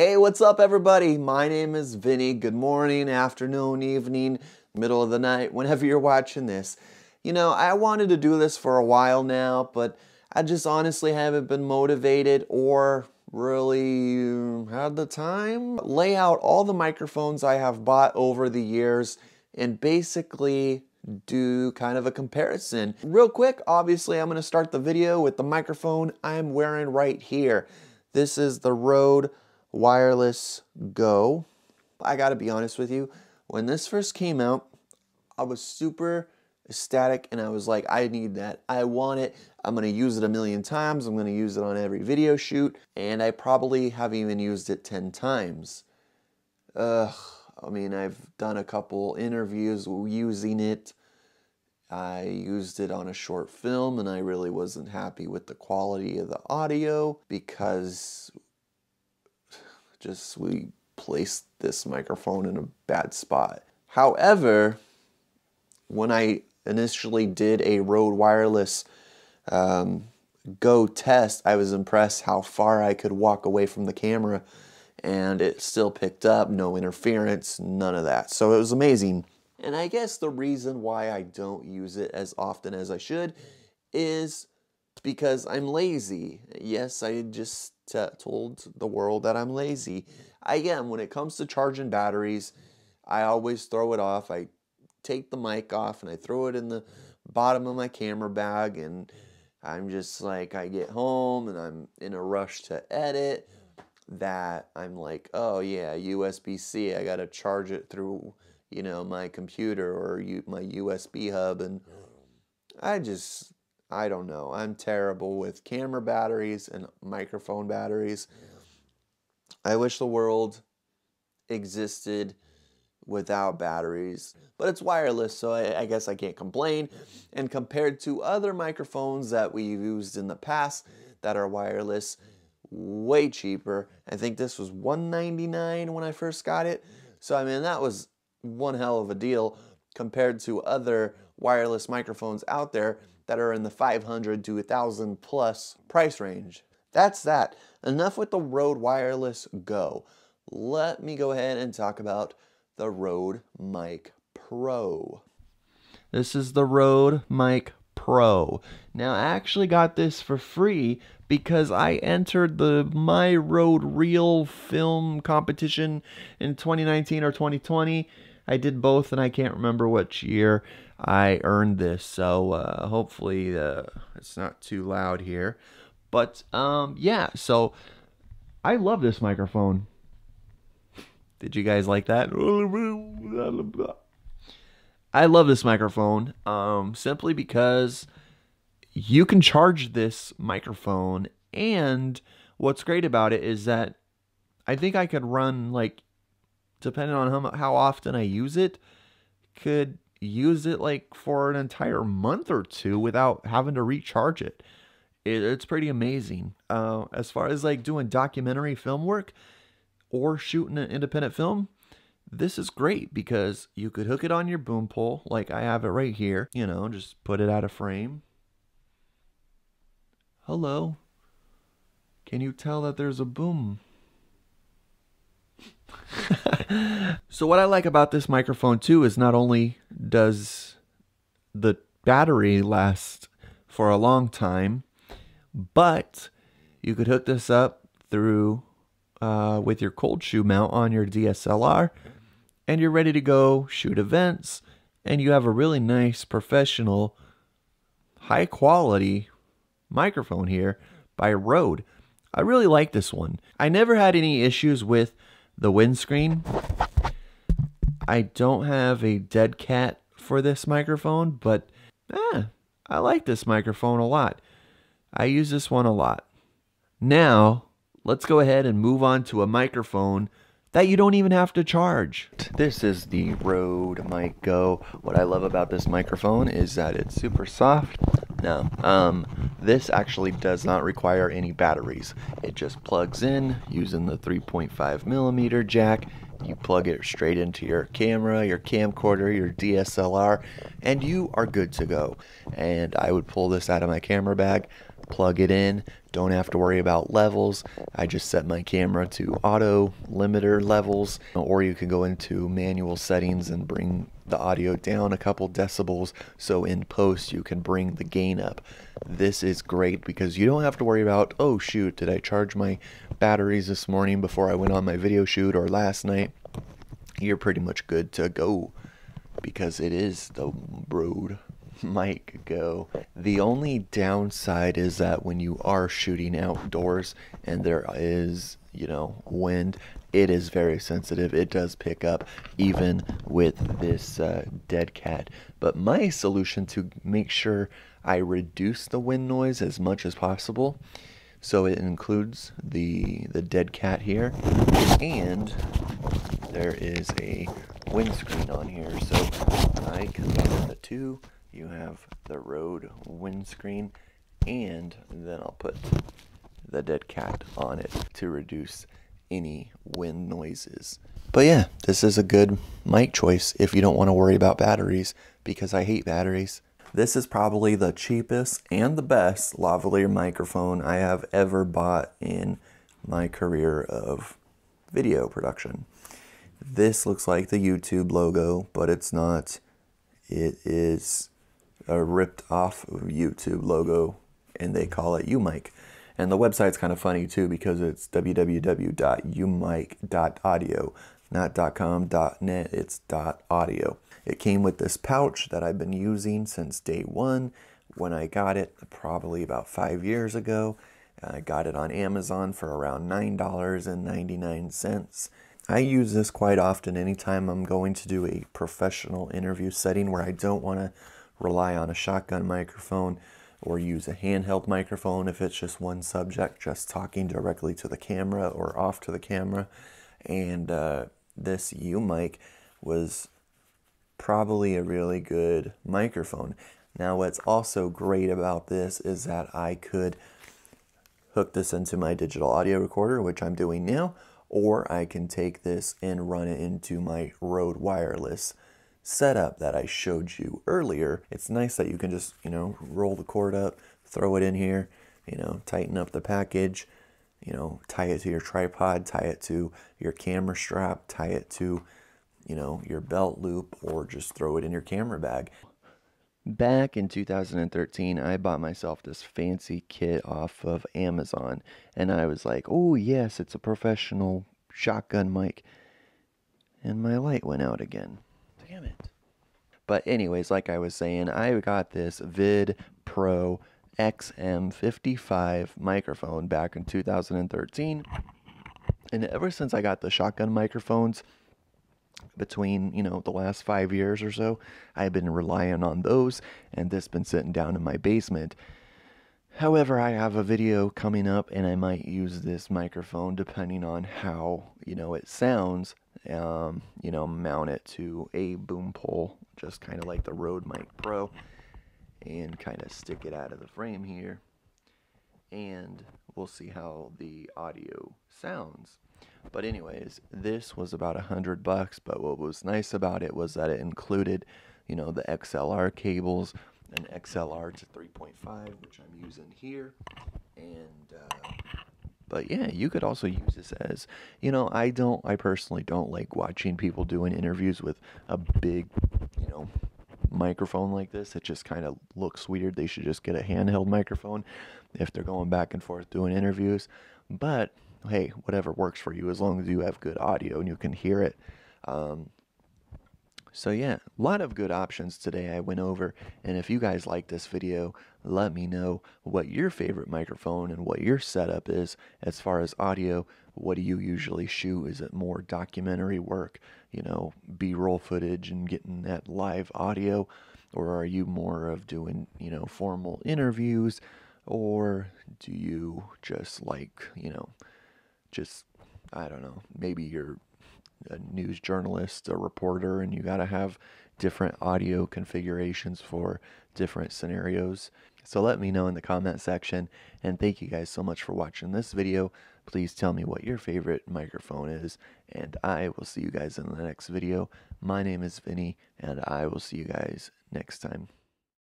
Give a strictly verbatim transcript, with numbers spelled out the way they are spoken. Hey, what's up everybody? My name is Vinny. Good morning, afternoon, evening, middle of the night, whenever you're watching this. You know, I wanted to do this for a while now, but I just honestly haven't been motivated or really had the time. Lay out all the microphones I have bought over the years and basically do kind of a comparison. Real quick, obviously I'm gonna start the video with the microphone I'm wearing right here. This is the Røde Wireless Go. I gotta be honest with you, when this first came out, I was super ecstatic and I was like, I need that, I want it, I'm gonna use it a million times, I'm gonna use it on every video shoot, and I probably haven't even used it ten times. Ugh, I mean, I've done a couple interviews using it, I used it on a short film and I really wasn't happy with the quality of the audio because just we placed this microphone in a bad spot. However, when I initially did a Røde Wireless um, Go test, I was impressed how far I could walk away from the camera and it still picked up, no interference, none of that. So it was amazing. And I guess the reason why I don't use it as often as I should is because I'm lazy. Yes, I just uh, told the world that I'm lazy. I am. When it comes to charging batteries, I always throw it off. I take the mic off and I throw it in the bottom of my camera bag, and I'm just like, I get home and I'm in a rush to edit that I'm like, oh yeah, U S B C, I gotta charge it through, you know, my computer or you, my U S B hub, and I just, I don't know. I'm terrible with camera batteries and microphone batteries. I wish the world existed without batteries, but it's wireless, so I, I guess I can't complain. And compared to other microphones that we've used in the past that are wireless, way cheaper. I think this was one ninety-nine when I first got it. So I mean, that was one hell of a deal compared to other wireless microphones out there that are in the five hundred to one thousand plus price range. That's that. Enough with the Røde Wireless Go. Let me go ahead and talk about the Røde Mic Pro. This is the Røde Mic Pro. Now, I actually got this for free because I entered the MyRode Reel film competition in twenty nineteen or twenty twenty. I did both and I can't remember which year I earned this, so uh, hopefully uh, it's not too loud here. But um, yeah, so I love this microphone. Did you guys like that? I love this microphone um, simply because you can charge this microphone, and what's great about it is that I think I could run, like, depending on how, how often I use it, could use it like for an entire month or two without having to recharge it. it it's pretty amazing. Uh, as far as like doing documentary film work or shooting an independent film, this is great because you could hook it on your boom pole like I have it right here. You know, just put it out of frame. Hello. Can you tell that there's a boom? So what I like about this microphone too is not only does the battery last for a long time, but you could hook this up through uh, with your cold shoe mount on your D S L R, and you're ready to go shoot events, and you have a really nice professional high quality microphone here by Røde. I really like this one. I never had any issues with the windscreen. I don't have a dead cat for this microphone, but eh, I like this microphone a lot. I use this one a lot. Now, let's go ahead and move on to a microphone that you don't even have to charge. This is the Røde Mic Go. What I love about this microphone is that it's super soft. Now, um, this actually does not require any batteries. It just plugs in using the three point five millimeter jack. You plug it straight into your camera, your camcorder, your D S L R, and you are good to go. And I would pull this out of my camera bag, plug it in, don't have to worry about levels. I just set my camera to auto limiter levels, or you can go into manual settings and bring the audio down a couple decibels so in post you can bring the gain up. This is great because you don't have to worry about, oh shoot, did I charge my batteries this morning before I went on my video shoot or last night? You're pretty much good to go because it is the Røde Mic Go. The only downside is that when you are shooting outdoors and there is, you know, wind, it is very sensitive. It does pick up even with this uh, dead cat. But my solution to make sure I reduce the wind noise as much as possible, so it includes the the dead cat here, and there is a windscreen on here, so I combine the two. You have the Røde windscreen, and then I'll put the dead cat on it to reduce any wind noises. But yeah, this is a good mic choice if you don't want to worry about batteries, because I hate batteries. This is probably the cheapest and the best lavalier microphone I have ever bought in my career of video production. This looks like the YouTube logo, but it's not. It is a ripped off YouTube logo, and they call it YouMic. And the website's kind of funny too, because it's w w w dot youmic dot audio, not .com dot net, it's .audio. It came with this pouch that I've been using since day one. When I got it, probably about five years ago, I got it on Amazon for around nine ninety-nine. I use this quite often anytime I'm going to do a professional interview setting where I don't want to rely on a shotgun microphone or use a handheld microphone if it's just one subject, just talking directly to the camera or off to the camera. And uh, this YouMic was probably a really good microphone. Now what's also great about this is that I could hook this into my digital audio recorder, which I'm doing now, or I can take this and run it into my Røde Wireless setup that I showed you earlier. It's nice that you can just, you know, roll the cord up, throw it in here, you know, tighten up the package, you know, tie it to your tripod, tie it to your camera strap, tie it to, you know, your belt loop, or just throw it in your camera bag. Back in two thousand thirteen, I bought myself this fancy kit off of Amazon, and I was like, oh yes, it's a professional shotgun mic, and my light went out again. Damn it. But anyways, like I was saying, I got this Vid Pro X M fifty-five microphone back in two thousand thirteen. And ever since I got the shotgun microphones, between, you know, the last five years or so, I've been relying on those, and this been sitting down in my basement. However, I have a video coming up and I might use this microphone depending on how, you know, it sounds. Um, you know, mount it to a boom pole, just kind of like the Røde Mic Pro, and kind of stick it out of the frame here, and we'll see how the audio sounds. But anyways, this was about a hundred bucks, but what was nice about it was that it included, you know, the X L R cables, an X L R to three point five, which I'm using here, and uh, but yeah, you could also use this as, you know, I don't, I personally don't like watching people doing interviews with a big, you know, microphone like this. It just kind of looks weird. They should just get a handheld microphone if they're going back and forth doing interviews. But hey, whatever works for you, as long as you have good audio and you can hear it. Um, so yeah, a lot of good options today I went over, and if you guys like this video, let me know what your favorite microphone and what your setup is as far as audio. What do you usually shoot? Is it more documentary work, you know, B-roll footage and getting that live audio? Or are you more of doing, you know, formal interviews? Or do you just like, you know, just, I don't know, maybe you're a news journalist, a reporter, and you got to have different audio configurations for different scenarios. So let me know in the comment section, and thank you guys so much for watching this video. Please tell me what your favorite microphone is, and I will see you guys in the next video. My name is Vinny, and I will see you guys next time.